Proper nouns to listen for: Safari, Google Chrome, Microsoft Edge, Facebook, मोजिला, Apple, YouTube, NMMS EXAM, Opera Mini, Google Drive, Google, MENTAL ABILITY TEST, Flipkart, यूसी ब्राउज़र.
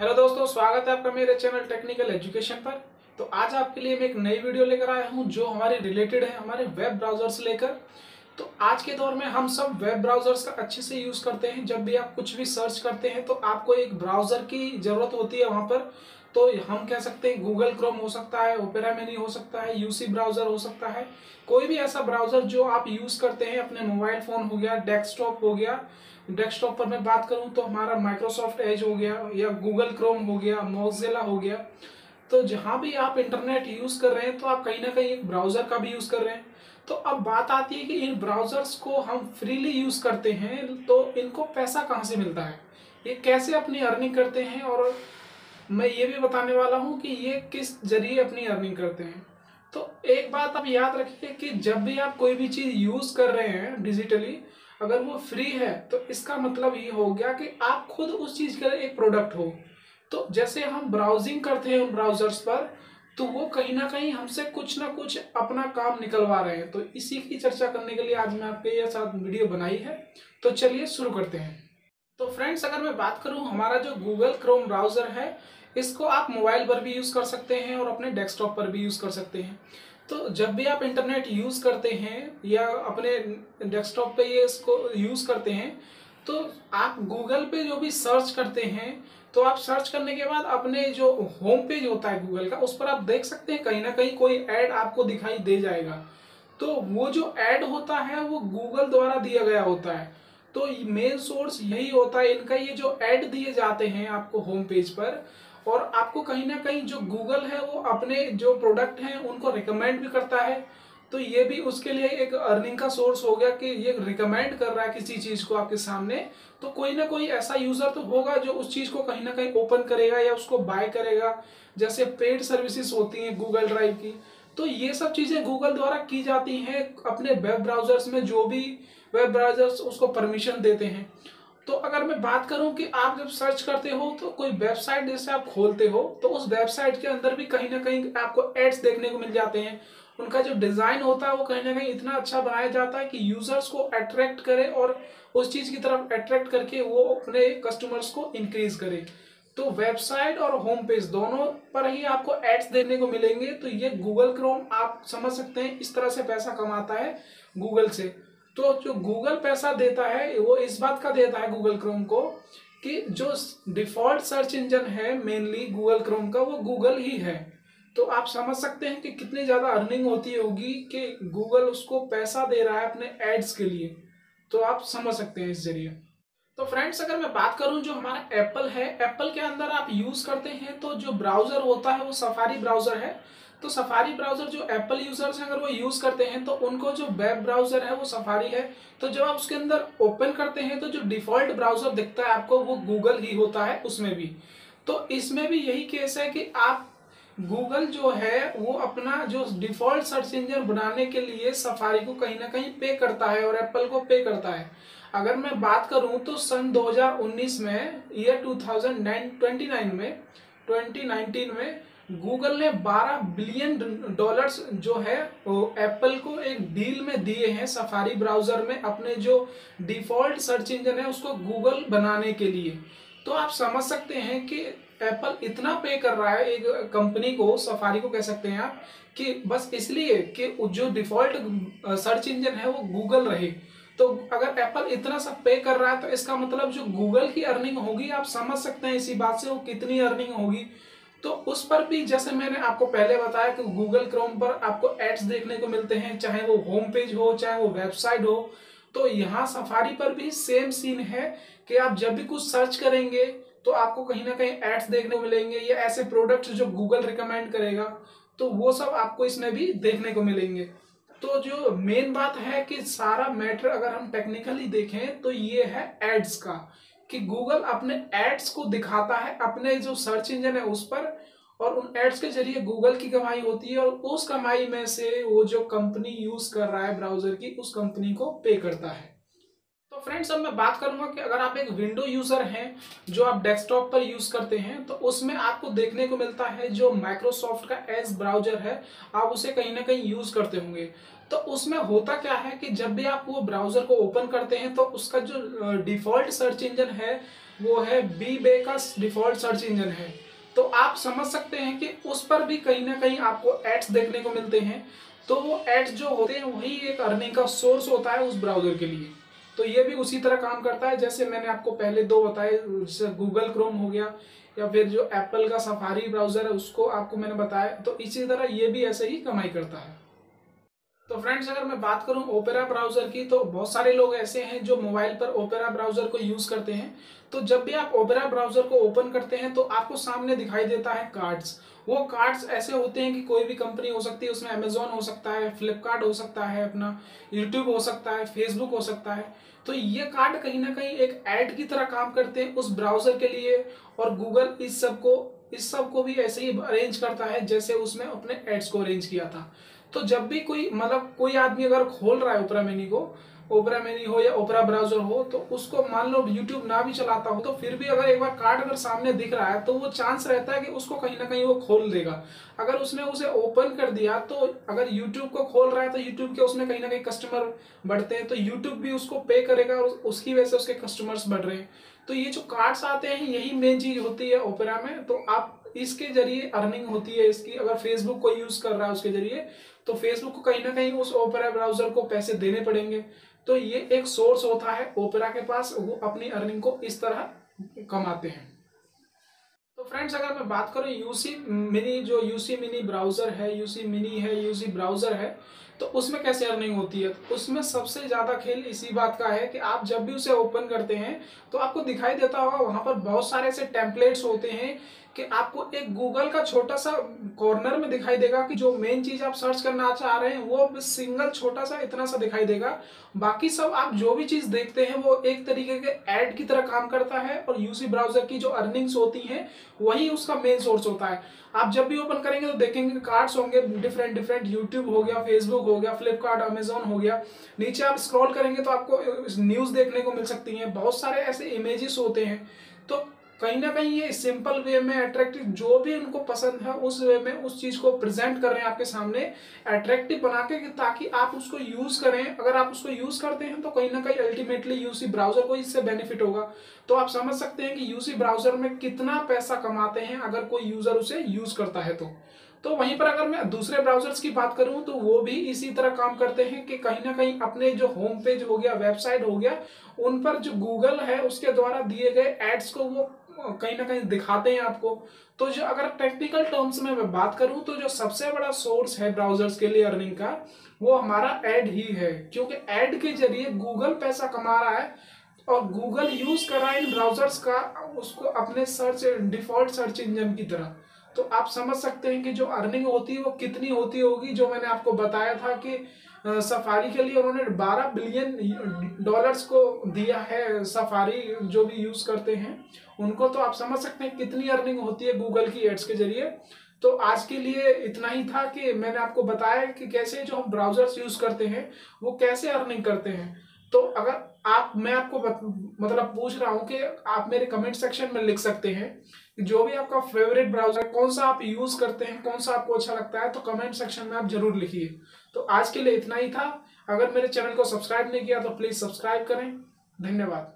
Hello दोस्तों, स्वागत है आपका मेरे चैनल टेक्निकल एजुकेशन पर। तो आज आपके लिए मैं एक नई वीडियो लेकर आया हूं जो हमारे रिलेटेड है हमारे वेब ब्राउजर से लेकर। तो आज के दौर में हम सब वेब ब्राउजर्स का अच्छे से यूज़ करते हैं। जब भी आप कुछ भी सर्च करते हैं तो आपको एक ब्राउज़र की ज़रूरत होती है वहाँ पर। तो हम कह सकते हैं गूगल क्रोम हो सकता है, ओपेरा मिनी हो सकता है, यूसी ब्राउज़र हो सकता है। कोई भी ऐसा ब्राउज़र जो आप यूज़ करते हैं, अपने मोबाइल फ़ोन हो गया, डेस्कटॉप हो गया। डेस्कटॉप पर मैं बात करूँ तो हमारा माइक्रोसॉफ्ट एज हो गया या गूगल क्रोम हो गया, मोजिला हो गया। तो जहाँ भी आप इंटरनेट यूज़ कर रहे हैं तो आप कहीं ना कहीं एक ब्राउज़र का भी यूज़ कर रहे हैं। तो अब बात आती है कि इन ब्राउज़र्स को हम फ्रीली यूज़ करते हैं तो इनको पैसा कहाँ से मिलता है, ये कैसे अपनी अर्निंग करते हैं, और मैं ये भी बताने वाला हूँ कि ये किस जरिए अपनी अर्निंग करते हैं। तो एक बात आप याद रखिए कि जब भी आप कोई भी चीज़ यूज़ कर रहे हैं डिजिटली, अगर वो फ्री है तो इसका मतलब ये हो गया कि आप खुद उस चीज़ के एक प्रोडक्ट हो। तो जैसे हम ब्राउजिंग करते हैं उन ब्राउज़र्स पर तो वो कहीं ना कहीं हमसे कुछ ना कुछ अपना काम निकलवा रहे हैं। तो इसी की चर्चा करने के लिए आज मैं आपके साथ वीडियो बनाई है। तो चलिए शुरू करते हैं। तो फ्रेंड्स, अगर मैं बात करूं हमारा जो गूगल क्रोम ब्राउज़र है, इसको आप मोबाइल पर भी यूज़ कर सकते हैं और अपने डेस्कटॉप पर भी यूज़ कर सकते हैं। तो जब भी आप इंटरनेट यूज़ करते हैं या अपने डेस्कटॉप पर ये इसको यूज़ करते हैं तो आप गूगल पे जो भी सर्च करते हैं तो आप सर्च करने के बाद अपने जो होम पेज होता है गूगल का, उस पर आप देख सकते हैं कहीं ना कहीं कोई ऐड आपको दिखाई दे जाएगा। तो वो जो ऐड होता है वो गूगल द्वारा दिया गया होता है। तो मेन सोर्स यही होता है इनका, ये जो ऐड दिए जाते हैं आपको होम पेज पर, और आपको कहीं ना कहीं जो गूगल है वो अपने जो प्रोडक्ट हैं उनको रिकमेंड भी करता है। तो ये भी उसके लिए एक अर्निंग का सोर्स हो गया कि ये रिकमेंड कर रहा है किसी चीज़ को आपके सामने। तो कोई ना कोई ऐसा यूज़र तो होगा जो उस चीज़ को कहीं ना कहीं ओपन करेगा या उसको बाय करेगा। जैसे पेड सर्विसेज होती हैं गूगल ड्राइव की, तो ये सब चीज़ें गूगल द्वारा की जाती हैं अपने वेब ब्राउज़र्स में, जो भी वेब ब्राउज़र्स उसको परमिशन देते हैं। तो अगर मैं बात करूं कि आप जब सर्च करते हो तो कोई वेबसाइट जैसे आप खोलते हो तो उस वेबसाइट के अंदर भी कहीं ना कहीं आपको एड्स देखने को मिल जाते हैं। उनका जो डिज़ाइन होता है वो कहीं ना कहीं इतना अच्छा बनाया जाता है कि यूज़र्स को अट्रैक्ट करे और उस चीज़ की तरफ अट्रैक्ट करके वो अपने कस्टमर्स को इंक्रीज़ करे। तो वेबसाइट और होम पेज दोनों पर ही आपको एड्स देखने को मिलेंगे। तो ये गूगल क्रोम आप समझ सकते हैं इस तरह से पैसा कमाता है गूगल से। तो जो गूगल पैसा देता है वो इस बात का देता है गूगल क्रोम को कि जो डिफ़ॉल्ट सर्च इंजन है मेनली गूगल क्रोम का वो गूगल ही है। तो आप समझ सकते हैं कि कितनी ज़्यादा अर्निंग होती होगी कि गूगल उसको पैसा दे रहा है अपने एड्स के लिए। तो आप समझ सकते हैं इस जरिए। तो फ्रेंड्स, अगर मैं बात करूं जो हमारा एप्पल है, एप्पल के अंदर आप यूज़ करते हैं तो जो ब्राउज़र होता है वो सफारी ब्राउज़र है। तो सफारी ब्राउज़र जो एप्पल यूज़र्स हैं अगर वो यूज़ करते हैं तो उनको जो वेब ब्राउज़र है वो सफारी है। तो जब आप उसके अंदर ओपन करते हैं तो जो डिफ़ॉल्ट ब्राउज़र दिखता है आपको वो गूगल ही होता है उसमें भी। तो इसमें भी यही केस है कि आप गूगल जो है वो अपना जो डिफ़ॉल्ट सर्च इंजन बनाने के लिए सफारी को कहीं ना कहीं पे करता है और एप्पल को पे करता है। अगर मैं बात करूं तो सन 2019 में, ईयर 2019 में गूगल ने 12 बिलियन डॉलर्स जो है एप्पल को एक डील में दिए हैं सफारी ब्राउज़र में, अपने जो डिफ़ॉल्ट सर्च इंजन है उसको गूगल बनाने के लिए। तो आप समझ सकते हैं कि एप्पल इतना पे कर रहा है एक कंपनी को, सफारी को कह सकते हैं आप, कि बस इसलिए कि जो डिफ़ॉल्ट सर्च इंजन है वो गूगल रहे। तो अगर एप्पल इतना सब पे कर रहा है तो इसका मतलब जो गूगल की अर्निंग होगी, आप समझ सकते हैं इसी बात से वो कितनी अर्निंग होगी। तो उस पर भी जैसे मैंने आपको पहले बताया कि गूगल क्रोम पर आपको एड्स देखने को मिलते हैं, चाहे वो होम पेज हो चाहे वो वेबसाइट हो। तो यहाँ सफारी पर भी सेम सीन है कि आप जब भी कुछ सर्च करेंगे तो आपको कहीं ना कहीं एड्स देखने को मिलेंगे या ऐसे प्रोडक्ट्स जो गूगल रिकमेंड करेगा तो वो सब आपको इसमें भी देखने को मिलेंगे। तो जो मेन बात है कि सारा मैटर अगर हम टेक्निकली देखें तो ये है एड्स का, कि गूगल अपने एड्स को दिखाता है अपने जो सर्च इंजन है उस पर, और उन एड्स के जरिए गूगल की कमाई होती है और उस कमाई में से वो जो कंपनी यूज़ कर रहा है ब्राउज़र की, उस कंपनी को पे करता है। तो फ्रेंड्स, अब मैं बात करूंगा कि अगर आप एक विंडो यूज़र हैं जो आप डेस्कटॉप पर यूज़ करते हैं तो उसमें आपको देखने को मिलता है जो माइक्रोसॉफ्ट का एज ब्राउज़र है, आप उसे कहीं ना कहीं यूज़ करते होंगे। तो उसमें होता क्या है कि जब भी आप वो ब्राउज़र को ओपन करते हैं तो उसका जो डिफ़ॉल्ट सर्च इंजन है वो है बीबे का डिफॉल्ट सर्च इंजन है। तो आप समझ सकते हैं कि उस पर भी कहीं ना कहीं आपको एड्स देखने को मिलते हैं। तो वो एड्स जो होते हैं वही एक अर्निंग का सोर्स होता है उस ब्राउज़र के लिए। तो ये भी उसी तरह काम करता है जैसे मैंने आपको पहले दो बताए, गूगल क्रोम हो गया या फिर जो एप्पल का सफारी ब्राउज़र है उसको आपको मैंने बताया। तो इसी तरह ये भी ऐसे ही कमाई करता है। तो फ्रेंड्स अगर मैं बात करूं ओपेरा ब्राउज़र की, तो बहुत सारे लोग ऐसे हैं जो मोबाइल पर ओपेरा ब्राउज़र को यूज़ करते हैं। तो जब भी आप ओपेरा ब्राउज़र को ओपन करते हैं तो आपको सामने दिखाई देता है कार्ड्स। वो कार्ड्स ऐसे होते हैं कि कोई भी कंपनी हो सकती है, उसमें अमेजॉन हो सकता है, फ्लिपकार्ट हो सकता है, अपना यूट्यूब हो सकता है, फेसबुक हो सकता है। तो ये कार्ड कहीं ना कहीं एक ऐड की तरह काम करते हैं उस ब्राउज़र के लिए। और गूगल इस सबको भी ऐसे ही अरेंज करता है जैसे उसने अपने एड्स को अरेंज किया था। तो जब भी कोई आदमी अगर खोल रहा है ओपेरा मिनी हो या ओपेरा ब्राउज़र हो, तो उसको मान लो यूट्यूब ना भी चलाता हो तो फिर भी अगर एक बार कार्ड अगर सामने दिख रहा है तो वो चांस रहता है कि उसको कहीं ना कहीं वो खोल देगा। अगर उसने उसे ओपन कर दिया तो अगर यूट्यूब को खोल रहा है तो यूट्यूब के उसमें कहीं ना कहीं कस्टमर बढ़ते हैं, तो यूट्यूब भी उसको पे करेगा और उसकी वजह से उसके कस्टमर्स बढ़ रहे हैं। तो ये जो कार्ड्स आते हैं यही मेन चीज़ होती है ओपेरा में। तो आप इसके जरिए अर्निंग होती है इसकी। अगर फेसबुक को यूज़ कर रहा है उसके जरिए तो फेसबुक को कहीं ना कहीं उस ओपेरा ब्राउज़र को पैसे देने पड़ेंगे। तो ये एक सोर्स होता है ओपेरा के पास, वो अपनी अर्निंग को इस तरह कमाते हैं। तो फ्रेंड्स अगर मैं बात करूँ यूसी मिनी ब्राउज़र है, यूसी मिनी है, यूसी ब्राउज़र है, तो उसमें कैसे अर्निंग होती है? तो उसमें सबसे ज़्यादा खेल इसी बात का है कि आप जब भी उसे ओपन करते हैं तो आपको दिखाई देता होगा वहाँ पर बहुत सारे ऐसे टेम्पलेट्स होते हैं कि आपको एक गूगल का छोटा सा कॉर्नर में दिखाई देगा कि जो मेन चीज़ आप सर्च करना चाह रहे हैं वो सिंगल छोटा सा इतना सा दिखाई देगा। बाकी सब आप जो भी चीज़ देखते हैं वो एक तरीके के ऐड की तरह काम करता है। और यूसी ब्राउज़र की जो अर्निंग्स होती हैं वही उसका मेन सोर्स होता है। आप जब भी ओपन करेंगे तो देखेंगे कार्ड्स होंगे डिफरेंट, यूट्यूब हो गया, फेसबुक हो गया, फ्लिपकार्ट, अमेजॉन हो गया। नीचे आप स्क्रॉल करेंगे तो आपको न्यूज़ देखने को मिल सकती हैं, बहुत सारे ऐसे इमेजेस होते हैं। तो कहीं ना कहीं ये सिंपल वे में अट्रैक्टिव, जो भी उनको पसंद है उस वे में उस चीज़ को प्रेजेंट कर रहे हैं आपके सामने अट्रैक्टिव बना के, ताकि आप उसको यूज़ करें। अगर आप उसको यूज़ करते हैं तो कहीं ना कहीं अल्टीमेटली यूसी ब्राउज़र को इससे बेनिफिट होगा। तो आप समझ सकते हैं कि यूसी ब्राउज़र में कितना पैसा कमाते हैं अगर कोई यूज़र उसे यूज़ करता है। तो वहीं पर अगर मैं दूसरे ब्राउज़र्स की बात करूं तो वो भी इसी तरह काम करते हैं कि कहीं ना कहीं अपने जो होम पेज हो गया, वेबसाइट हो गया, उन पर जो गूगल है उसके द्वारा दिए गए एड्स को वो कहीं ना कहीं दिखाते हैं आपको। तो जो अगर टेक्निकल टर्म्स में मैं बात करूं तो जो सबसे बड़ा सोर्स है ब्राउज़र्स के लिए अर्निंग का वो हमारा ऐड ही है, क्योंकि ऐड के जरिए गूगल पैसा कमा रहा है और गूगल यूज़ कर रहा है इन ब्राउज़र्स का उसको अपने डिफ़ॉल्ट सर्च इंजन की तरह। तो आप समझ सकते हैं कि जो अर्निंग होती है वो कितनी होती होगी। जो मैंने आपको बताया था कि सफारी के लिए उन्होंने 12 बिलियन डॉलर्स को दिया है, सफारी जो भी यूज़ करते हैं उनको। तो आप समझ सकते हैं कितनी अर्निंग होती है गूगल की एड्स के जरिए। तो आज के लिए इतना ही था कि मैंने आपको बताया कि कैसे जो हम ब्राउज़र्स यूज़ करते हैं वो कैसे अर्निंग करते हैं। तो अगर मैं आपको मतलब पूछ रहा हूँ कि आप मेरे कमेंट सेक्शन में लिख सकते हैं जो भी आपका फेवरेट ब्राउज़र कौन सा आप यूज़ करते हैं, कौन सा आपको अच्छा लगता है, तो कमेंट सेक्शन में आप ज़रूर लिखिए। तो आज के लिए इतना ही था। अगर मेरे चैनल को सब्सक्राइब नहीं किया तो प्लीज़ सब्सक्राइब करें। धन्यवाद।